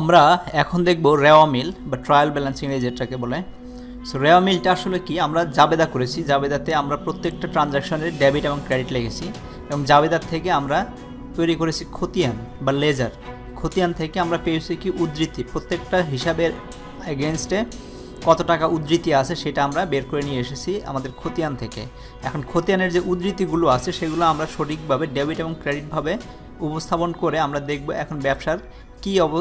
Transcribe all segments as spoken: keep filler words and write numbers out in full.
আমরা এখন দেখব রেওয়ামিল বা ট্রায়াল ব্যালেন্সিং যেটাকে বলে। সো রেওয়ামিলটা আসলে কি? আমরা জাবেদা করেছি, জাবেদাতে আমরা প্রত্যেকটা ট্রানজ্যাকশনের ডেবিট এবং ক্রেডিট লিখেছি, এবং জাবেদার থেকে আমরা তৈরি করেছি খতিয়ান বা লেজার। খতিয়ান থেকে আমরা পেয়েছি কি উদ্ধৃতি, প্রত্যেকটা হিসাবের এগেনস্টে কত টাকা উদ্ধৃতি আছে সেটা আমরা বের করে নিয়ে এসেছি আমাদের খতিয়ান থেকে। এখন খতিয়ানের যে উদ্ধৃতিগুলো আছে সেগুলো আমরা সঠিকভাবে ডেবিট এবং ক্রেডিটভাবে উপস্থাপন করে আমরা দেখব এখন ব্যবসার কী অব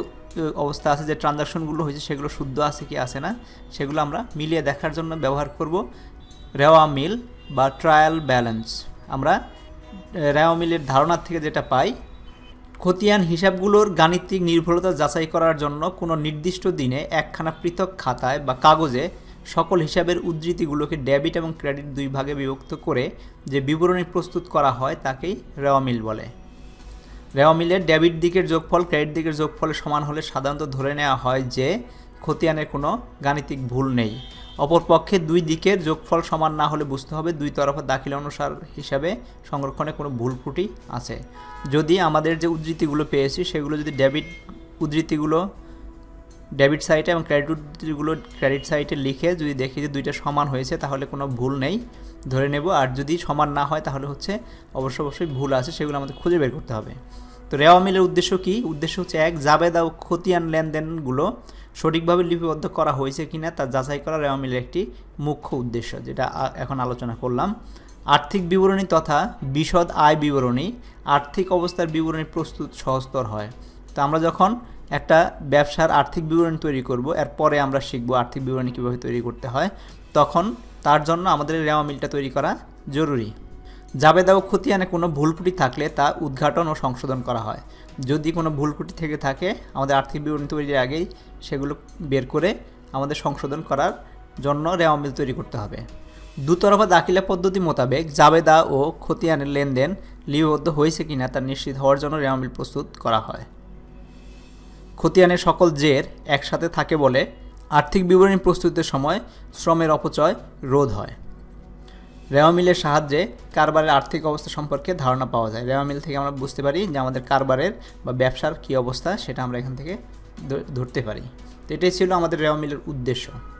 অবস্থা আছে, যে ট্রানজাকশনগুলো হয়েছে সেগুলো শুদ্ধ আছে কি আছে না, সেগুলো আমরা মিলিয়ে দেখার জন্য ব্যবহার করব রেওয়ামিল বা ট্রায়াল ব্যালেন্স। আমরা রেওয়ামিলের ধারণা থেকে যেটা পাই, খতিয়ান হিসাবগুলোর গাণিতিক নির্ভুলতা যাচাই করার জন্য কোনো নির্দিষ্ট দিনে একখানা পৃথক খাতায় বা কাগজে সকল হিসাবের উদ্ধৃতিগুলোকে ডেবিট এবং ক্রেডিট দুই ভাগে বিভক্ত করে যে বিবরণী প্রস্তুত করা হয় তাকেই রেওয়ামিল বলে। রেওয়ামিলের ডেবিট দিকের যোগফল ক্রেডিট দিকের যোগফলে সমান হলে সাধারণত ধরে নেওয়া হয় যে খতিয়ানের কোনো গাণিতিক ভুল নেই। অপরপক্ষে দুই দিকের যোগফল সমান না হলে বুঝতে হবে দুই তরফা দাখিল অনুসার হিসাবে সংরক্ষণে কোনো ভুল ত্রুটি আছে। যদি আমাদের যে উদ্ধৃতিগুলো পেয়েছি সেগুলো যদি ডেবিট উদ্ধৃতিগুলো ডেবিট সাইটে এবং ক্রেডিট উদ্ধৃতিগুলো ক্রেডিট সাইটে লিখে যদি দেখি যে দুইটা সমান হয়েছে তাহলে কোনো ভুল নেই ধরে নেব, আর যদি সমান না হয় তাহলে হচ্ছে অবশ্য অবশ্যই ভুল আছে, সেগুলো আমাদের খুঁজে বের করতে হবে। তো রেওয়ামিলের উদ্দেশ্য কি? উদ্দেশ্য হচ্ছে এক, জাবেদা ও খতিয়ান লেনদেনগুলো সঠিকভাবে লিপিবদ্ধ করা হয়েছে কিনা তা যাচাই করা রেওয়ামিলের একটি মুখ্য উদ্দেশ্য, যেটা এখন আলোচনা করলাম। আর্থিক বিবরণী তথা বিশদ আয় বিবরণী আর্থিক অবস্থার বিবরণী প্রস্তুত সহজতর হয়। তো আমরা যখন একটা ব্যবসার আর্থিক বিবরণী তৈরি করব, এরপরে আমরা শিখব আর্থিক বিবরণী কীভাবে তৈরি করতে হয়, তখন তার জন্য আমাদের রেওয়ামিলটা তৈরি করা জরুরি। জাবেদা ও খতিয়ানে কোনো ভুলত্রুটি থাকলে তা উদ্ঘাটন ও সংশোধন করা হয়। যদি কোনো ভুলত্রুটি থেকে থাকে আমাদের আর্থিক বিবরণী তৈরির আগেই সেগুলো বের করে আমাদের সংশোধন করার জন্য রেওয়ামিল তৈরি করতে হবে। দুতরফা দাখিলা পদ্ধতি মোতাবেক জাবেদা ও খতিয়ানের লেনদেন লিপিবদ্ধ হয়েছে কিনা তা নিশ্চিত হওয়ার জন্য রেওয়ামিল প্রস্তুত করা হয়। খতিয়ানের সকল জের একসাথে থাকে বলে আর্থিক বিবরণী প্রস্তুতের সময় শ্রমের অপচয় রোধ হয়। রেওয়ামিলের সাহায্যে কারবারের আর্থিক অবস্থা সম্পর্কে ধারণা পাওয়া যায়। রেওয়ামিল থেকে আমরা বুঝতে পারি যে আমাদের কারবারের বা ব্যবসার কী অবস্থা, সেটা আমরা এখান থেকে ধরতে পারি। তো এটাই ছিল আমাদের রেওয়ামিলের উদ্দেশ্য।